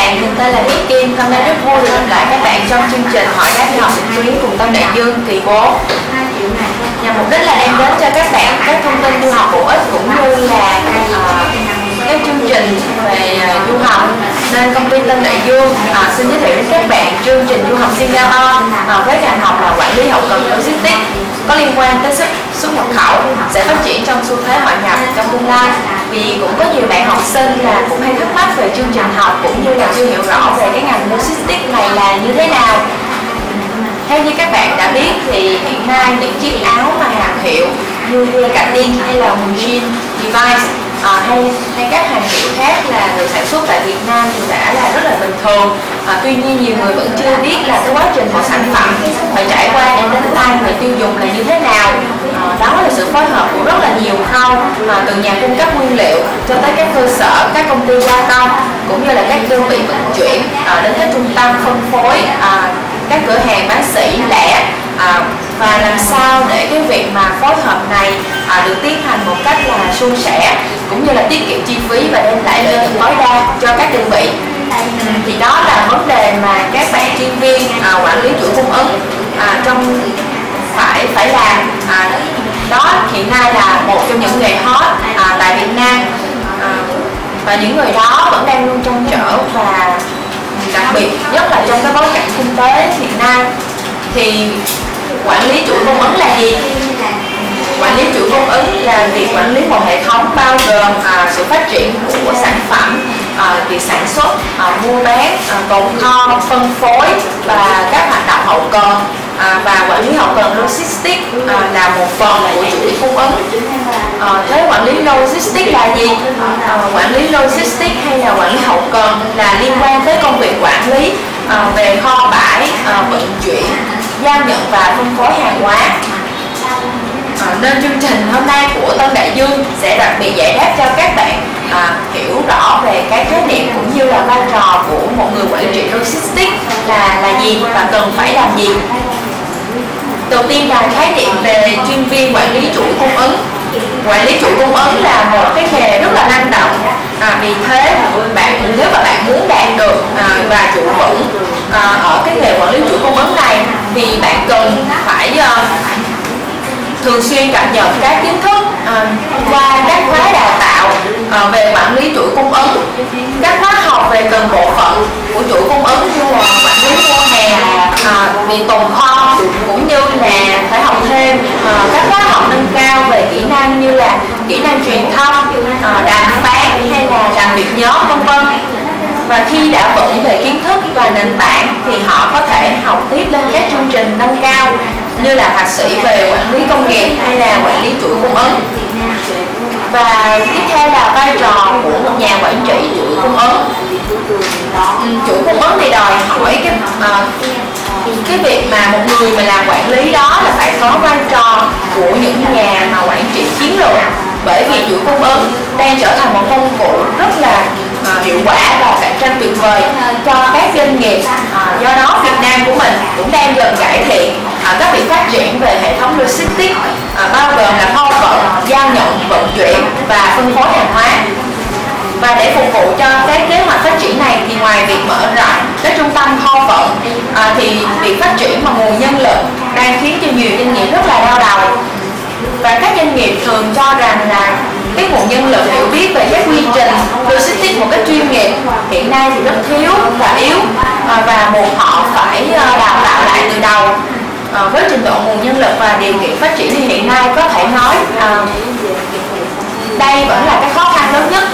bạn, mình tên là Yết Kim. Hôm nay rất vui được gặp lại các bạn trong chương trình hỏi đáp đi học trực tuyến cùng Tân Đại Dương kỳ 4. Nhằm mục đích là đem đến cho các bạn các thông tin du học bổ ích cũng như là các chương trình về du học, nên công ty Tân Đại Dương xin giới thiệu đến các bạn chương trình du học Singapore với ngành học là quản lý hậu cần logistics có liên quan tới xuất nhập khẩu, sẽ phát triển trong xu thế hội nhập trong tương lai. Vì cũng có nhiều bạn học sinh là cũng hay thắc mắc về chương trình học cũng như là chưa hiểu rõ về cái ngành logistics này là như thế nào. Theo như các bạn đã biết thì hiện nay những chiếc áo mà hàng hiệu như Cartier hay là Muji, Levi's hay các hàng hiệu khác là được sản xuất tại Việt Nam thì đã là rất là bình thường. Tuy nhiên nhiều người vẫn chưa biết là cái quá trình một sản phẩm phải trải qua để đến tay người tiêu dùng là như thế nào. Đó là sự phối hợp của rất là nhiều khâu, từ nhà cung cấp nguyên liệu cho tới các cơ sở, các công ty gia công cũng như là các đơn vị vận chuyển đến các trung tâm phân phối, các cửa hàng bán sỉ lẻ, và làm sao để cái việc mà phối hợp này được tiến hành một cách là suôn sẻ cũng như là tiết kiệm chi phí và đem lại lợi nhuận tối đa cho các đơn vị. Thì đó là vấn đề mà các bạn chuyên viên quản lý chuỗi cung ứng trong phải làm. Đó hiện nay là một trong những nghề hot tại Việt Nam, và những người đó vẫn đang luôn trăn trở, và đặc biệt nhất là trong cái bối cảnh kinh tế hiện nay thì quản lý chuỗi cung ứng là gì? Quản lý chuỗi cung ứng là việc quản lý một hệ thống bao gồm sự phát triển của sản phẩm, việc sản xuất, mua bán, tồn kho, phân phối và các hoạt động hậu cần. Và quản lý hậu cần logistics là một phần của chuỗi cung ứng. Thế quản lý logistics là gì? Quản lý logistics hay là quản lý hậu cần là liên quan tới công việc quản lý về kho bãi, vận chuyển, giao nhận và phân phối hàng hóa. Nên chương trình hôm nay của Tân Đại Dương sẽ đặc biệt giải đáp cho các bạn hiểu rõ về cái khái niệm cũng như là vai trò của một người quản trị logistics là gì và cần phải làm gì. Đầu tiên là khái niệm về chuyên viên quản lý chuỗi cung ứng. Quản lý chuỗi cung ứng là một cái nghề rất là năng động, vì thế nếu mà bạn muốn đạt được và trụ vững ở cái nghề quản lý chuỗi cung ứng này thì bạn cần phải thường xuyên cập nhật các kiến thức qua các khóa đào tạo về quản lý chuỗi cung ứng, các khóa học về từng bộ phận của chuỗi cung ứng như là quản lý mua hàng, việc tồn kho, cũng như là phải học thêm các khóa học nâng cao về kỹ năng như là kỹ năng truyền thông, đàm phán hay là làm việc nhóm, vân vân. Và khi đã vững về kiến thức và nền tảng thì họ có thể học tiếp lên các chương trình nâng cao như là thạc sĩ về quản lý công nghiệp hay là quản lý chuỗi cung ứng. Và tiếp theo là vai trò của một nhà quản trị chuỗi cung ứng. Chuỗi cung ứng thì đòi hỏi cái việc mà một người mà làm quản lý đó là phải có vai trò của những nhà mà quản trị chiến lược, bởi vì chuỗi cung ứng đang trở thành một công cụ rất là hiệu quả và cạnh tranh tuyệt vời cho các doanh nghiệp. Do đó Việt Nam của mình cũng đang dần cải thiện các việc phát triển về hệ thống logistics bao gồm là kho vận, giao nhận, vận chuyển và phân phối hàng hóa. Và để phục vụ cho các kế hoạch phát triển này thì ngoài việc mở rộng các trung tâm kho vận thì việc phát triển và nguồn nhân lực đang khiến cho nhiều doanh nghiệp rất là đau đầu. Và các doanh nghiệp thường cho rằng là cái nguồn nhân lực hiểu biết về các quy trình logistics một cách chuyên nghiệp hiện nay thì rất thiếu và yếu, và buộc họ phải đào tạo lại từ đầu. Với trình độ nguồn nhân lực và điều kiện phát triển hiện nay, có thể nói đây vẫn là cái khó khăn lớn nhất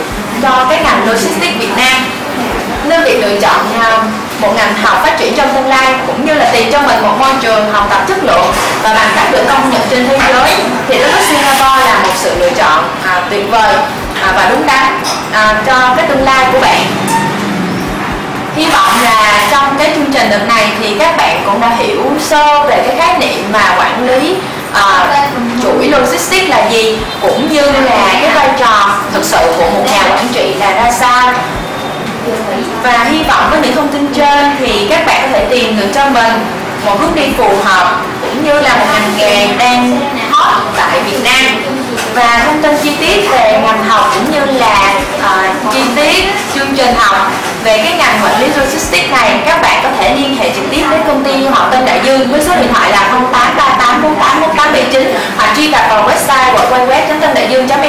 cho cái ngành logistics Việt Nam. Nên việc lựa chọn một ngành học phát triển trong tương lai cũng như là tìm cho mình một môi trường học tập chất lượng và bằng cách được công nhận trên thế giới thì đất nước Singapore là một sự lựa chọn tuyệt vời và đúng đắn cho cái tương lai của bạn. Hy vọng là trong cái chương trình đợt này thì các bạn cũng đã hiểu sơ về cái khái niệm mà quản lý chuỗi logistics là gì, cũng như là cái vai trò thực sự của một nhà quản trị là ra sao. Và hy vọng với những thông tin trên thì các bạn có thể tìm được cho mình một hướng đi phù hợp cũng như là một ngành nghề đang hot tại Việt Nam. Và thông tin chi tiết về ngành học cũng như là chi tiết chương trình học về cái ngành quản lý logistics này, các bạn có thể liên hệ trực tiếp đến công ty họ Tân Đại Dương với số điện thoại là 0838484879 hoặc truy cập vào website của www.tandaiduong.edu.vn.